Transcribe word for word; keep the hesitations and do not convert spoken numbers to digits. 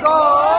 Go!